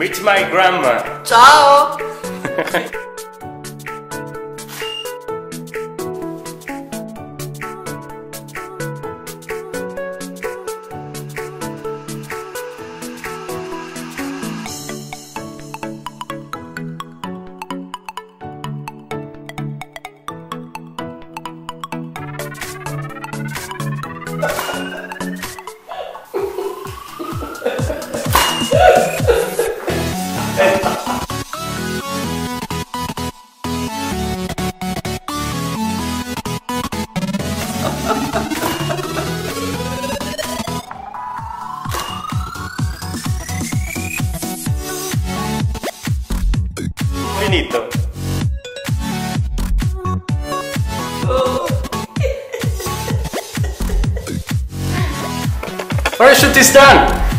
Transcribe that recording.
Meet my grandma. Ciao. Finito. Oh. Parachute is done.